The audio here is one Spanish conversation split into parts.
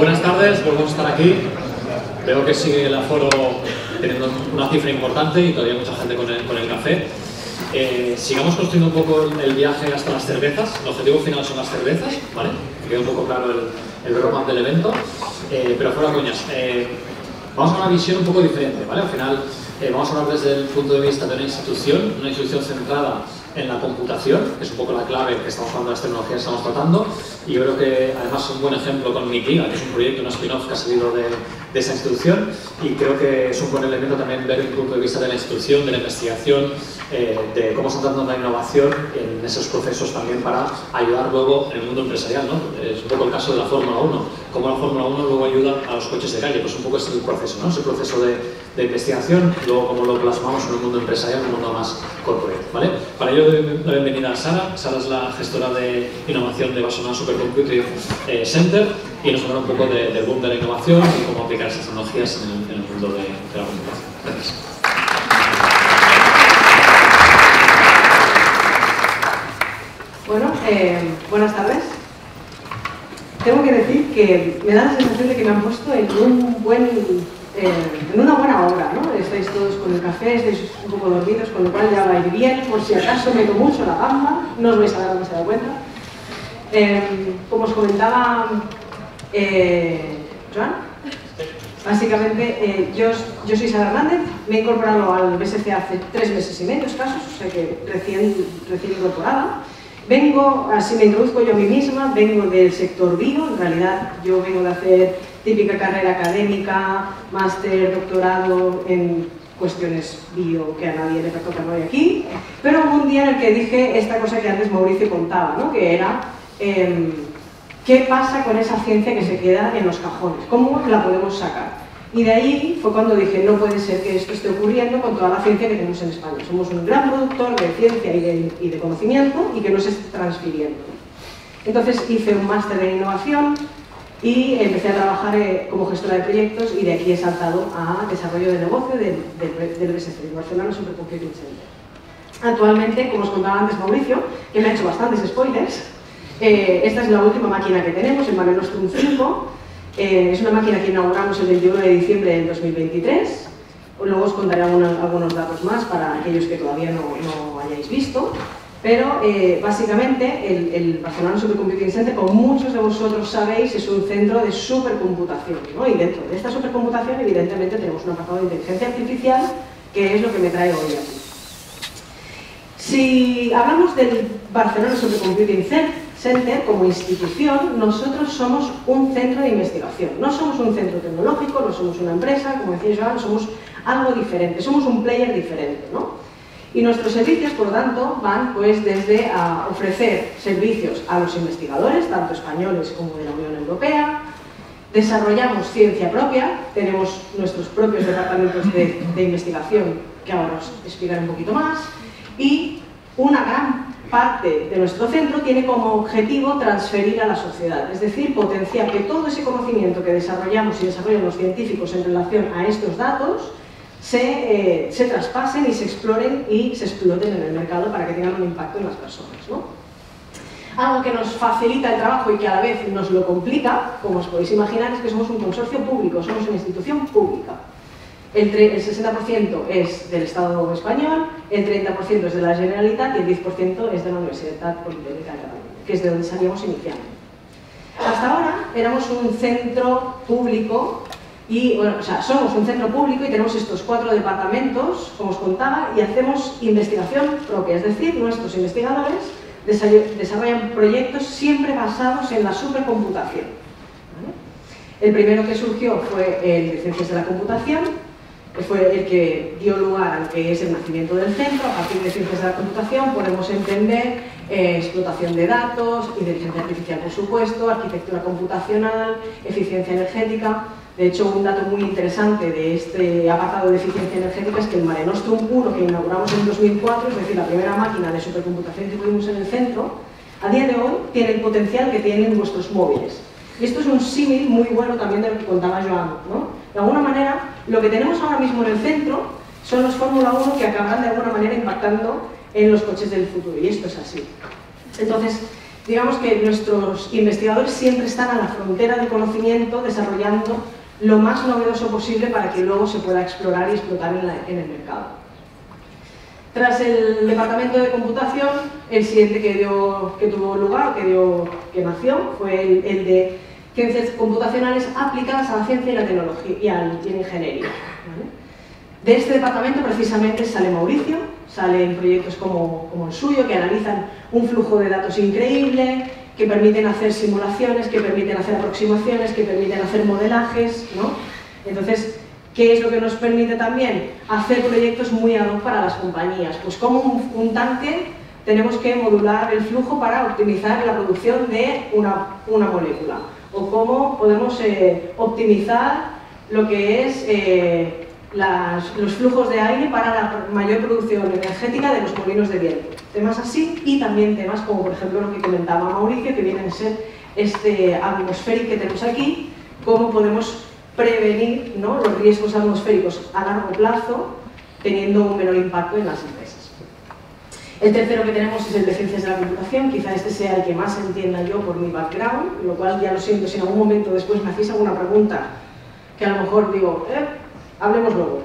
Buenas tardes, volvemos a estar aquí. Veo que sigue el aforo teniendo una cifra importante y todavía mucha gente con el café. Sigamos construyendo un poco el viaje hasta las cervezas. El objetivo final son las cervezas, ¿vale? Queda un poco claro el roadmap del evento. Pero fuera coñas. Vamos a una visión un poco diferente, ¿vale? Al final vamos a hablar desde el punto de vista de una institución centrada en la computación, que es un poco la clave que estamos hablando de las tecnologías que estamos tratando, y yo creo que además es un buen ejemplo con Mitiga, que es un proyecto, un spin-off que ha salido de esa institución, y creo que es un buen elemento también ver el punto de vista de la institución, de la investigación, de cómo se está dando la innovación en esos procesos también para ayudar luego en el mundo empresarial, ¿no? Es un poco el caso de la Fórmula 1, cómo la Fórmula 1 luego ayuda a los coches de calle, pues un poco es el proceso, ¿no? Es el proceso de investigación, luego cómo lo plasmamos en un mundo empresarial, en un mundo más corporate, ¿vale? Para ello doy la bienvenida a Sara. Sara es la gestora de innovación de Barcelona Supercomputing Center y nos hablará un poco del boom de la innovación y cómo aplicar esas tecnologías en el mundo de la computación. Gracias. Bueno, buenas tardes. Tengo que decir que me da la sensación de que me han puesto en una buena obra, ¿no? Estáis todos con el café, estáis un poco dormidos, con lo cual ya va a ir bien. Por si acaso meto mucho la gamba, no os vais a dar demasiada cuenta. Como os comentaba Joan, básicamente yo soy Sara Hernández, me he incorporado al BSC hace 3 meses y medio escasos, o sea que recién incorporada. Vengo, así me introduzco yo a mí misma, vengo del sector bio, en realidad yo vengo de hacer típica carrera académica, máster, doctorado en cuestiones bio que a nadie le toca hoy aquí, pero hubo un día en el que dije esta cosa que antes Mauricio contaba, ¿no? Que era ¿qué pasa con esa ciencia que se queda en los cajones? ¿Cómo la podemos sacar? Y de ahí fue cuando dije, no puede ser que esto esté ocurriendo con toda la ciencia que tenemos en España. Somos un gran productor de ciencia y de conocimiento y que no se está transfiriendo. Entonces hice un máster en innovación y empecé a trabajar como gestora de proyectos y de aquí he saltado a desarrollo de negocio del BSC, del Barcelona Supercomputing Center. Actualmente, como os contaba antes Mauricio, que me ha hecho bastantes spoilers, esta es la última máquina que tenemos, el MareNostrum 5, es una máquina que inauguramos el 21 de diciembre del 2023, luego os contaré algunos datos más para aquellos que todavía no hayáis visto. Pero básicamente el Barcelona Supercomputing Center, como muchos de vosotros sabéis, es un centro de supercomputación, ¿no? Y dentro de esta supercomputación evidentemente tenemos un apartado de inteligencia artificial, que es lo que me trae hoy aquí. Si hablamos del Barcelona Supercomputing Center como institución, nosotros somos un centro de investigación, no somos un centro tecnológico, no somos una empresa, como decía Joan, somos algo diferente, somos un player diferente, ¿no? Y nuestros servicios, por tanto, van pues desde a ofrecer servicios a los investigadores, tanto españoles como de la Unión Europea, desarrollamos ciencia propia, tenemos nuestros propios departamentos de investigación, que ahora os explicaré un poquito más, y una gran parte de nuestro centro tiene como objetivo transferir a la sociedad, es decir, potenciar que todo ese conocimiento que desarrollamos y desarrollan los científicos en relación a estos datos, se traspasen y se exploren y se exploten en el mercado para que tengan un impacto en las personas, ¿no? Algo que nos facilita el trabajo y que a la vez nos lo complica, como os podéis imaginar, es que somos un consorcio público, somos una institución pública. El 60% es del Estado español, el 30% es de la Generalitat y el 10% es de la Universidad Politécnica de Cataluña, que es de donde salíamos iniciando. Hasta ahora éramos un centro público. Y bueno, o sea, somos un centro público y tenemos estos 4 departamentos, como os contaba, y hacemos investigación propia, es decir, nuestros investigadores desarrollan proyectos siempre basados en la supercomputación, ¿vale? El primero que surgió fue el de Ciencias de la Computación, que fue el que dio lugar al que es el nacimiento del centro. A partir de Ciencias de la Computación podemos entender explotación de datos, inteligencia artificial por supuesto, arquitectura computacional, eficiencia energética. De hecho, un dato muy interesante de este apartado de eficiencia energética es que el MareNostrum 1, que inauguramos en 2004, es decir, la primera máquina de supercomputación que tuvimos en el centro, a día de hoy tiene el potencial que tienen vuestros móviles. Y esto es un símil muy bueno también de lo que contaba Joan, ¿no? De alguna manera, lo que tenemos ahora mismo en el centro son los Fórmula 1 que acabarán de alguna manera impactando en los coches del futuro, y esto es así. Entonces, digamos que nuestros investigadores siempre están a la frontera del conocimiento, desarrollando lo más novedoso posible para que luego se pueda explorar y explotar en el mercado. Tras el departamento de computación, el siguiente que nació, fue el de ciencias computacionales aplicadas a la ciencia y la tecnología y a la ingeniería, ¿vale? De este departamento precisamente sale Mauricio, salen proyectos como el suyo, que analizan un flujo de datos increíble, que permiten hacer simulaciones, que permiten hacer aproximaciones, que permiten hacer modelajes, ¿no? Entonces, ¿qué es lo que nos permite también? Hacer proyectos muy ad hoc para las compañías. Pues como un tanque tenemos que modular el flujo para optimizar la producción de una molécula. O cómo podemos optimizar lo que es los flujos de aire para la mayor producción energética de los molinos de viento. Temas así, y también temas como por ejemplo lo que comentaba Mauricio, que viene a ser este atmosférico que tenemos aquí, cómo podemos prevenir, ¿no?, los riesgos atmosféricos a largo plazo teniendo un menor impacto en las empresas. El tercero que tenemos es el de ciencias de la computación, quizá este sea el que más entienda yo por mi background, lo cual ya lo siento si en algún momento después me hacéis alguna pregunta que a lo mejor digo, hablemos luego.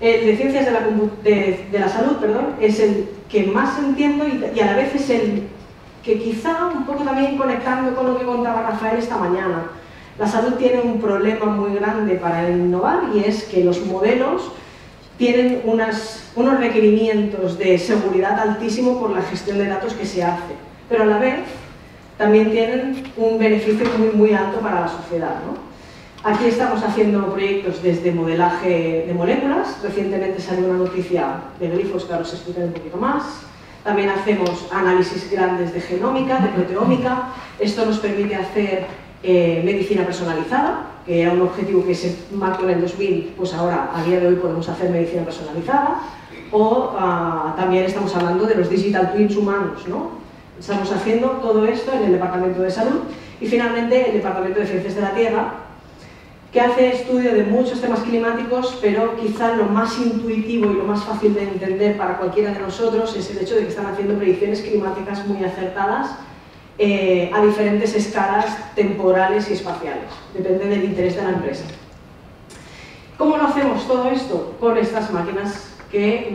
El de ciencias de la salud, perdón, es el que más entiendo y a la vez es el que quizá un poco también conectando con lo que contaba Rafael esta mañana. La salud tiene un problema muy grande para innovar y es que los modelos tienen unos requerimientos de seguridad altísimo por la gestión de datos que se hace, pero a la vez también tienen un beneficio muy, muy alto para la sociedad, ¿no? Aquí estamos haciendo proyectos desde modelaje de moléculas, recientemente salió una noticia de Grifols que ahora os explicaré un poquito más. También hacemos análisis grandes de genómica, de proteómica, esto nos permite hacer medicina personalizada, que era un objetivo que se marcó en el 2000, pues ahora a día de hoy podemos hacer medicina personalizada, o también estamos hablando de los digital twins humanos, ¿no? Estamos haciendo todo esto en el departamento de salud y finalmente el departamento de ciencias de la tierra, que hace estudio de muchos temas climáticos, pero quizá lo más intuitivo y lo más fácil de entender para cualquiera de nosotros es el hecho de que están haciendo predicciones climáticas muy acertadas a diferentes escalas temporales y espaciales, depende del interés de la empresa. ¿Cómo lo hacemos todo esto? Con estas máquinas que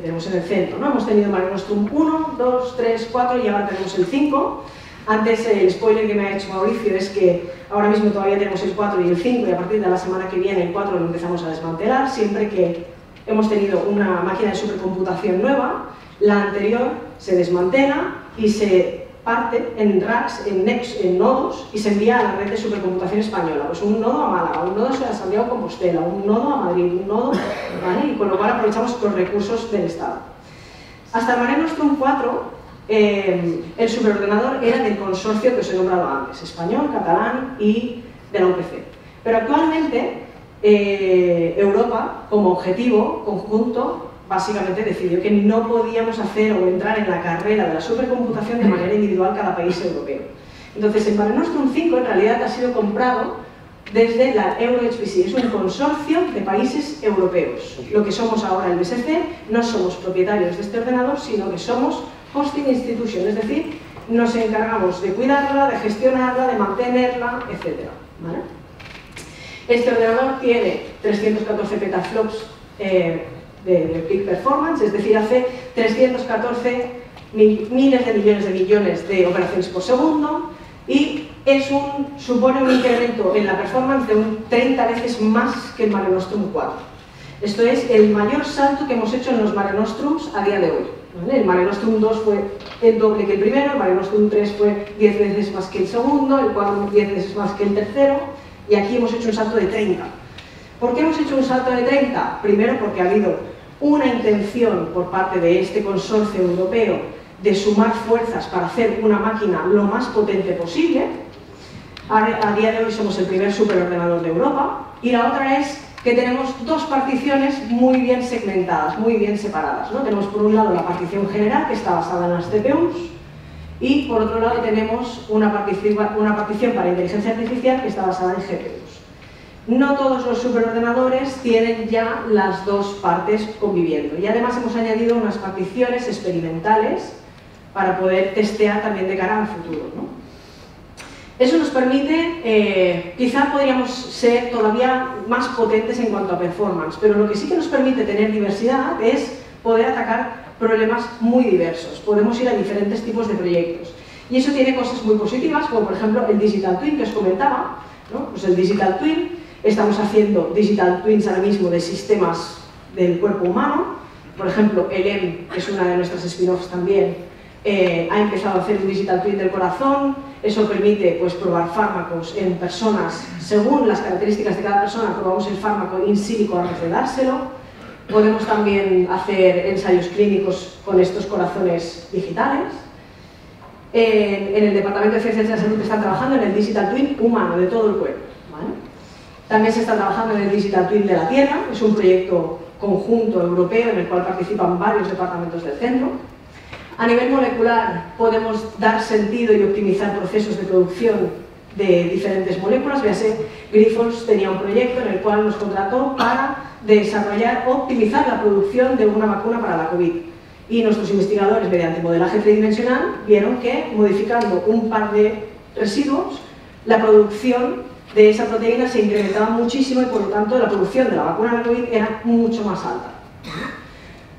tenemos en el centro, ¿no? Hemos tenido MareNostrum 1, 2, 3, 4 y ahora tenemos el 5. Antes el spoiler que me ha hecho Mauricio es que ahora mismo todavía tenemos el 4 y el 5 y a partir de la semana que viene el 4 lo empezamos a desmantelar, siempre que hemos tenido una máquina de supercomputación nueva, la anterior se desmantela y se parte en racks, en nodos y se envía a la red de supercomputación española, pues un nodo a Málaga, un nodo a Santiago de Compostela, un nodo a Madrid, un nodo, ¿vale? Y con lo cual aprovechamos los recursos del Estado. Hasta MareNostrum 4 el superordenador era del consorcio que os he nombrado antes, español, catalán y de la UPC. Pero actualmente Europa, como objetivo conjunto, básicamente decidió que no podíamos hacer o entrar en la carrera de la supercomputación de manera individual cada país europeo. Entonces el MareNostrum 5 en realidad ha sido comprado desde la EuroHPC, es un consorcio de países europeos. Lo que somos ahora el BSC, no somos propietarios de este ordenador, sino que somos hosting institution, es decir, nos encargamos de cuidarla, de gestionarla, de mantenerla, etc., ¿vale? Este ordenador tiene 314 petaflops de peak performance, es decir, hace 314 millones de operaciones por segundo y supone un incremento en la performance de 30 veces más que el MareNostrum 4. Esto es el mayor salto que hemos hecho en los MareNostrums a día de hoy, ¿vale? El MareNostrum 2 fue el doble que el primero, el MareNostrum 3 fue 10 veces más que el segundo, el 4 10 veces más que el tercero, y aquí hemos hecho un salto de 30. ¿Por qué hemos hecho un salto de 30? Primero porque ha habido una intención por parte de este consorcio europeo de sumar fuerzas para hacer una máquina lo más potente posible. A día de hoy somos el primer superordenador de Europa, y la otra es que tenemos dos particiones muy bien segmentadas, muy bien separadas, ¿no? Tenemos por un lado la partición general, que está basada en las CPUs, y por otro lado tenemos una partición para inteligencia artificial que está basada en GPUs. No todos los superordenadores tienen ya las dos partes conviviendo, y además hemos añadido unas particiones experimentales para poder testear también de cara al futuro, ¿no? Eso nos permite, quizá podríamos ser todavía más potentes en cuanto a performance, pero lo que sí que nos permite tener diversidad es poder atacar problemas muy diversos. Podemos ir a diferentes tipos de proyectos. Y eso tiene cosas muy positivas, como por ejemplo el Digital Twin que os comentaba, ¿no? Pues el Digital Twin, estamos haciendo Digital Twins ahora mismo de sistemas del cuerpo humano. Por ejemplo, el EM, que es una de nuestras spin-offs también, ha empezado a hacer un Digital Twin del corazón. Eso permite pues, probar fármacos en personas, según las características de cada persona, probamos el fármaco in silico antes de dárselo. Podemos también hacer ensayos clínicos con estos corazones digitales. En el Departamento de Ciencias de la Salud están trabajando en el Digital Twin humano, de todo el cuerpo, ¿vale? También se está trabajando en el Digital Twin de la Tierra, es un proyecto conjunto europeo en el cual participan varios departamentos del centro. A nivel molecular podemos dar sentido y optimizar procesos de producción de diferentes moléculas. Véase, Grifols tenía un proyecto en el cual nos contrató para desarrollar, optimizar la producción de una vacuna para la COVID. Y nuestros investigadores, mediante modelaje tridimensional, vieron que modificando un par de residuos, la producción de esa proteína se incrementaba muchísimo y por lo tanto la producción de la vacuna de la COVID era mucho más alta.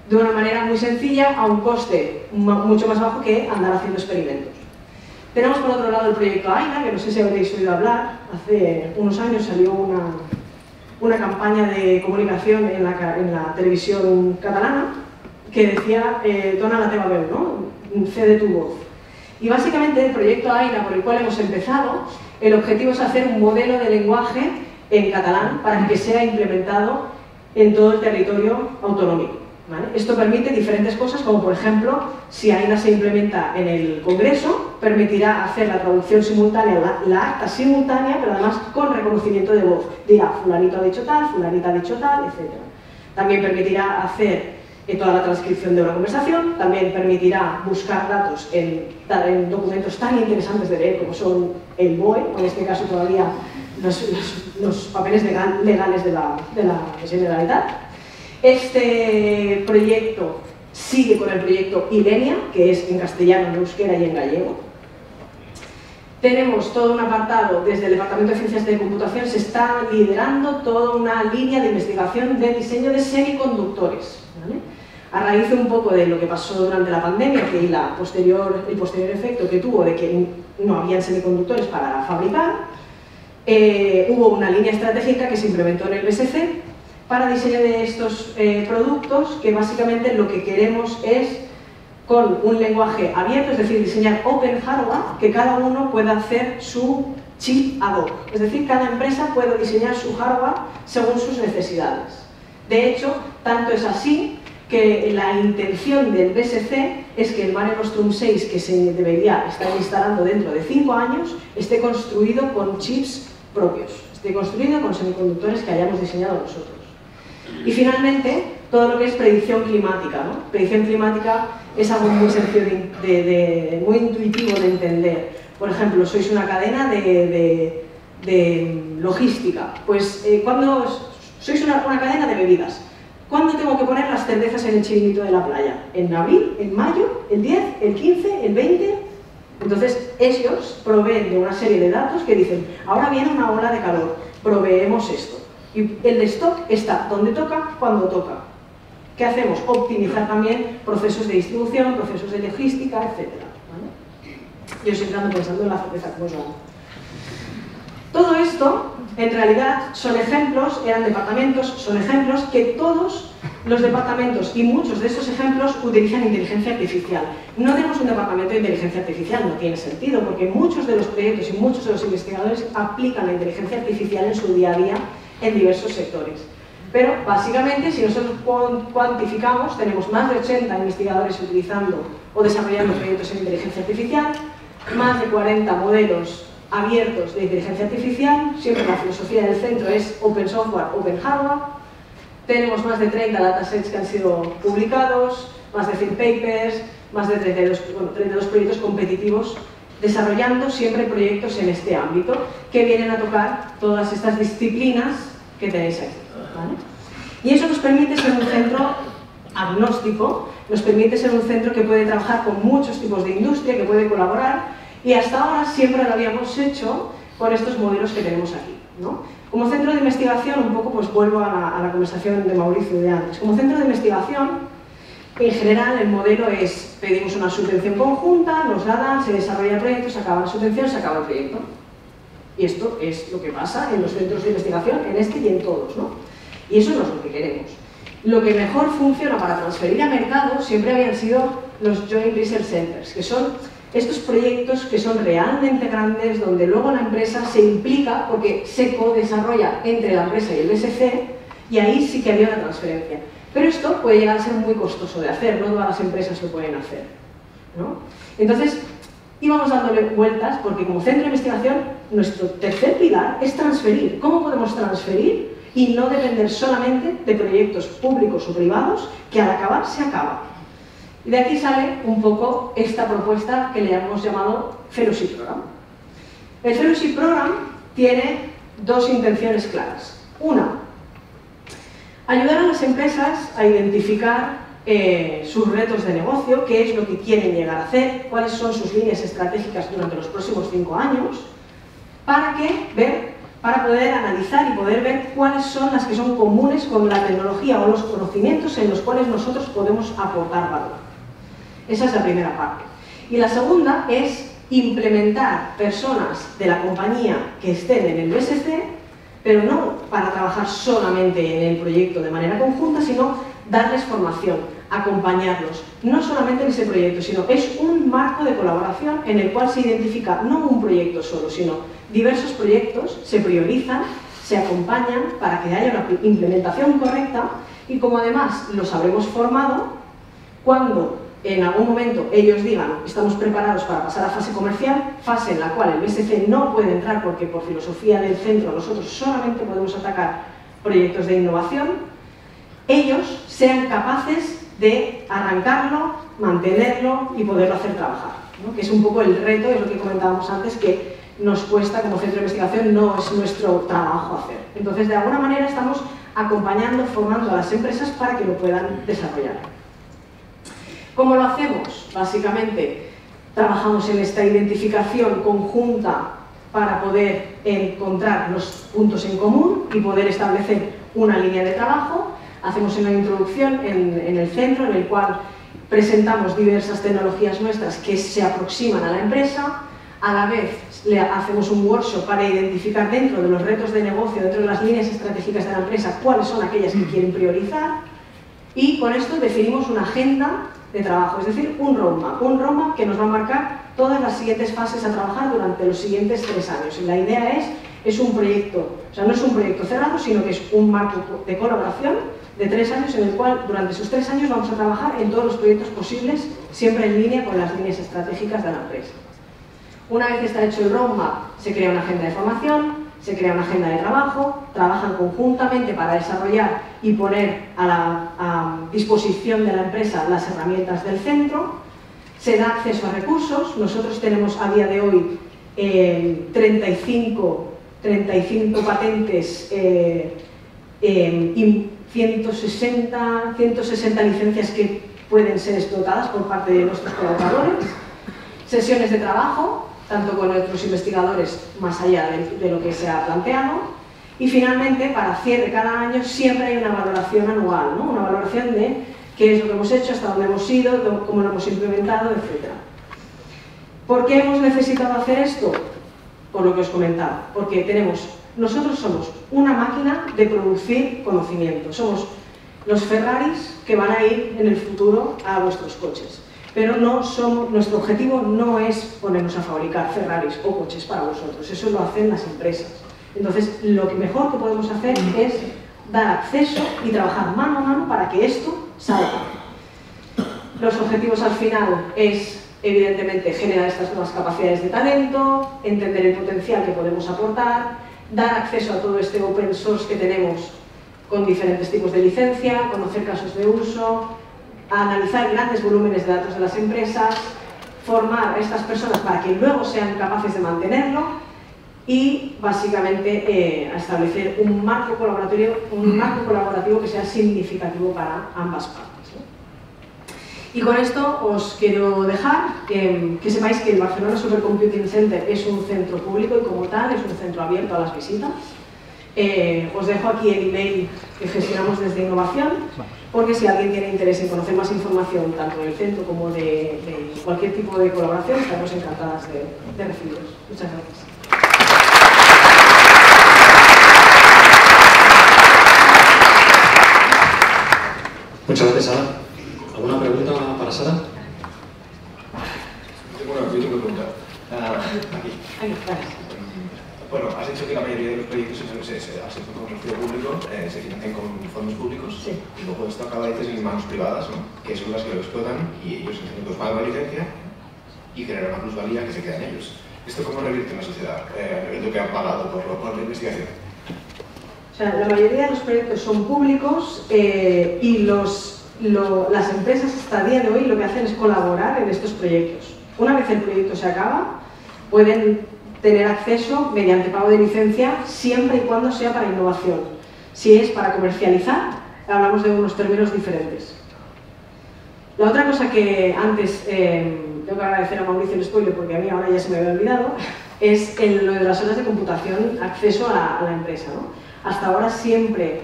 De una manera muy sencilla, a un coste mucho más bajo que andar haciendo experimentos. Tenemos por otro lado el proyecto Aina, que no sé si habréis oído hablar, hace unos años salió una campaña de comunicación en la televisión catalana que decía, dona la teva veu, ¿no? Cede tu voz. Y básicamente el proyecto Aina, por el cual hemos empezado, el objetivo es hacer un modelo de lenguaje en catalán para que sea implementado en todo el territorio autonómico, ¿vale? Esto permite diferentes cosas, como por ejemplo, si AINA se implementa en el Congreso, permitirá hacer la traducción simultánea, la acta simultánea, pero además con reconocimiento de voz. Dirá, fulanito ha dicho tal, fulanita ha dicho tal, etc. También permitirá hacer toda la transcripción de una conversación, también permitirá buscar datos en documentos tan interesantes de leer como son el BOE, o en este caso todavía los papeles legales de la Generalitat. Este proyecto sigue con el proyecto Ilenia, que es en castellano, en euskera y en gallego. Tenemos todo un apartado, desde el Departamento de Ciencias de Computación se está liderando toda una línea de investigación de diseño de semiconductores, ¿vale? A raíz un poco de lo que pasó durante la pandemia y el posterior efecto que tuvo de que no habían semiconductores para fabricar, hubo una línea estratégica que se implementó en el BSC para diseño de estos productos, que básicamente lo que queremos es, con un lenguaje abierto, es decir, diseñar open hardware, que cada uno pueda hacer su chip ad hoc. Es decir, cada empresa puede diseñar su hardware según sus necesidades. De hecho, tanto es así que la intención del BSC es que el MareNostrum 6, que se debería estar instalando dentro de 5 años, esté construido con chips propios, esté construido con semiconductores que hayamos diseñado nosotros. Y finalmente, todo lo que es predicción climática, ¿no? Predicción climática es algo muy sencillo, muy intuitivo de entender. Por ejemplo, sois una cadena de logística. Pues cuando sois una cadena de bebidas, ¿cuándo tengo que poner las cervezas en el chiringuito de la playa? ¿En abril? ¿En mayo? ¿El 10? ¿El 15? ¿El 20? Entonces, ellos proveen de una serie de datos que dicen, ahora viene una ola de calor, proveemos esto. Y el stock está donde toca, cuando toca. ¿Qué hacemos? Optimizar también procesos de distribución, procesos de logística, etc., ¿vale? Yo siempre ando pensando en la cerveza, como Joan. Todo esto, en realidad, son ejemplos, eran departamentos, son ejemplos que todos los departamentos y muchos de estos ejemplos utilizan inteligencia artificial. No tenemos un departamento de inteligencia artificial, no tiene sentido, porque muchos de los proyectos y muchos de los investigadores aplican la inteligencia artificial en su día a día en diversos sectores. Pero básicamente, si nosotros cuantificamos, tenemos más de 80 investigadores utilizando o desarrollando proyectos en inteligencia artificial, más de 40 modelos abiertos de inteligencia artificial, siempre la filosofía del centro es open software, open hardware. Tenemos más de 30 datasets que han sido publicados, más de 100 papers, más de 32 proyectos competitivos, desarrollando siempre proyectos en este ámbito que vienen a tocar todas estas disciplinas que tenéis aquí, ¿vale? Y eso nos permite ser un centro agnóstico, nos permite ser un centro que puede trabajar con muchos tipos de industria, que puede colaborar, y hasta ahora siempre lo habíamos hecho con estos modelos que tenemos aquí, ¿no? Como centro de investigación, un poco pues vuelvo a la conversación de Mauricio de antes, como centro de investigación, en general el modelo es, pedimos una subvención conjunta, nos la dan, se desarrolla el proyecto, se acaba la subvención, se acaba el proyecto. Y esto es lo que pasa en los centros de investigación, en este y en todos, ¿no? Y eso no es lo que queremos. Lo que mejor funciona para transferir a mercado siempre habían sido los Joint Research Centers, que son estos proyectos que son realmente grandes, donde luego la empresa se implica porque se co-desarrolla entre la empresa y el BSC, y ahí sí que había una transferencia. Pero esto puede llegar a ser muy costoso de hacer, no todas las empresas lo pueden hacer, ¿no? Entonces, íbamos dándole vueltas porque como centro de investigación, nuestro tercer pilar es transferir. ¿Cómo podemos transferir y no depender solamente de proyectos públicos o privados que al acabar se acaba? Y de aquí sale un poco esta propuesta que le hemos llamado Feroci Program. El Feroci Program tiene dos intenciones claras. Una, ayudar a las empresas a identificar sus retos de negocio, qué es lo que quieren llegar a hacer, cuáles son sus líneas estratégicas durante los próximos 5 años, para poder analizar y poder ver cuáles son las que son comunes con la tecnología o los conocimientos en los cuales nosotros podemos aportar valor. Esa es la primera parte. Y la segunda es implementar personas de la compañía que estén en el BSC, pero no para trabajar solamente en el proyecto de manera conjunta, sino darles formación, acompañarlos, no solamente en ese proyecto, sino es un marco de colaboración en el cual se identifica no un proyecto solo, sino diversos proyectos, se priorizan, se acompañan para que haya una implementación correcta y como además los habremos formado, cuando en algún momento ellos digan estamos preparados para pasar a fase comercial, fase en la cual el BSC no puede entrar porque por filosofía del centro nosotros solamente podemos atacar proyectos de innovación, ellos sean capaces de arrancarlo, mantenerlo y poderlo hacer trabajar, ¿no? Que es un poco el reto, es lo que comentábamos antes, que nos cuesta como centro de investigación, no es nuestro trabajo hacer. Entonces, de alguna manera estamos acompañando, formando a las empresas para que lo puedan desarrollar. ¿Cómo lo hacemos? Básicamente, trabajamos en esta identificación conjunta para poder encontrar los puntos en común y poder establecer una línea de trabajo. Hacemos una introducción en el centro en el cual presentamos diversas tecnologías nuestras que se aproximan a la empresa, a la vez le hacemos un workshop para identificar dentro de los retos de negocio, dentro de las líneas estratégicas de la empresa, cuáles son aquellas que quieren priorizar y con esto definimos una agenda de trabajo, es decir, un roadmap que nos va a marcar todas las siguientes fases a trabajar durante los siguientes 3 años. Y la idea es un proyecto, o sea, no es un proyecto cerrado, sino que es un marco de colaboración de 3 años en el cual durante esos 3 años vamos a trabajar en todos los proyectos posibles, siempre en línea con las líneas estratégicas de la empresa. Una vez que está hecho el roadmap, se crea una agenda de formación, se crea una agenda de trabajo, trabajan conjuntamente para desarrollar y poner a disposición de la empresa las herramientas del centro, se da acceso a recursos, nosotros tenemos a día de hoy 35 patentes, 160 licencias que pueden ser explotadas por parte de nuestros colaboradores, sesiones de trabajo, tanto con nuestros investigadores más allá de lo que se ha planteado y finalmente para cierre cada año siempre hay una valoración anual, ¿no? Una valoración de qué es lo que hemos hecho, hasta dónde hemos ido, cómo lo hemos implementado, etc. ¿Por qué hemos necesitado hacer esto? Por lo que os comentaba, porque nosotros somos una máquina de producir conocimiento, somos los Ferraris que van a ir en el futuro a vuestros coches. Pero nuestro objetivo no es ponernos a fabricar Ferraris o coches para vosotros, eso lo hacen las empresas. Entonces, lo mejor que podemos hacer es dar acceso y trabajar mano a mano para que esto salga. Los objetivos al final es, evidentemente, generar estas nuevas capacidades de talento, entender el potencial que podemos aportar, dar acceso a todo este open source que tenemos con diferentes tipos de licencia, conocer casos de uso, a analizar grandes volúmenes de datos de las empresas, formar a estas personas para que luego sean capaces de mantenerlo y básicamente establecer un marco colaborativo que sea significativo para ambas partes, ¿no? Y con esto os quiero dejar que sepáis que el Barcelona Supercomputing Center es un centro público y como tal es un centro abierto a las visitas. Os dejo aquí el email que gestionamos desde Innovación, porque si alguien tiene interés en conocer más información tanto del centro como de cualquier tipo de colaboración, estamos encantadas de recibiros. Muchas gracias. Muchas gracias, Sara. ¿Alguna pregunta para Sara? Yo tengo una pregunta. Aquí. Bueno, has dicho que la mayoría de los proyectos en los que se hacen con el público se financian con fondos públicos, sí. Y luego esto acaba de decir en manos privadas, ¿no? Que son las que lo explotan y ellos pues, pagan la licencia y generan una plusvalía que se queda en ellos. ¿Esto cómo revierte en la sociedad? Lo que han pagado por la investigación. O sea, la mayoría de los proyectos son públicos y las empresas hasta el día de hoy lo que hacen es colaborar en estos proyectos. Una vez el proyecto se acaba, pueden tener acceso mediante pago de licencia siempre y cuando sea para innovación. Si es para comercializar, hablamos de unos términos diferentes. La otra cosa que antes, tengo que agradecer a Mauricio el spoiler porque a mí ahora ya se me había olvidado, es lo de las horas de computación, acceso a la empresa, ¿no? Hasta ahora siempre,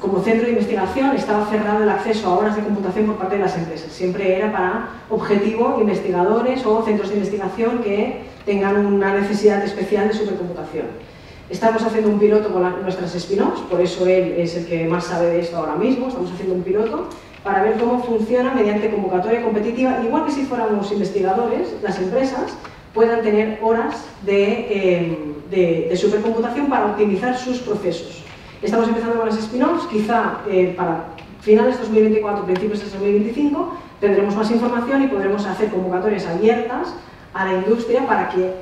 como centro de investigación, estaba cerrado el acceso a horas de computación por parte de las empresas. Siempre era para objetivo investigadores o centros de investigación que tengan una necesidad especial de supercomputación. Estamos haciendo un piloto con nuestras spin-offs, por eso él es el que más sabe de esto ahora mismo. Estamos haciendo un piloto para ver cómo funciona mediante convocatoria competitiva, igual que si fuéramos investigadores, las empresas puedan tener horas de supercomputación para optimizar sus procesos. Estamos empezando con las spin-offs, quizá para finales de 2024, principios de 2025, tendremos más información y podremos hacer convocatorias abiertas a la industria para que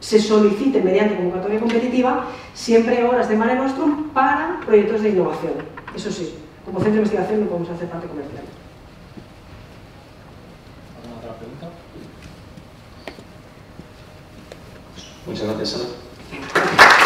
se solicite mediante convocatoria competitiva siempre horas de MareNostrum para proyectos de innovación. Eso sí, como centro de investigación no podemos hacer parte comercial. ¿Alguna otra pregunta? Muchas gracias, Sara.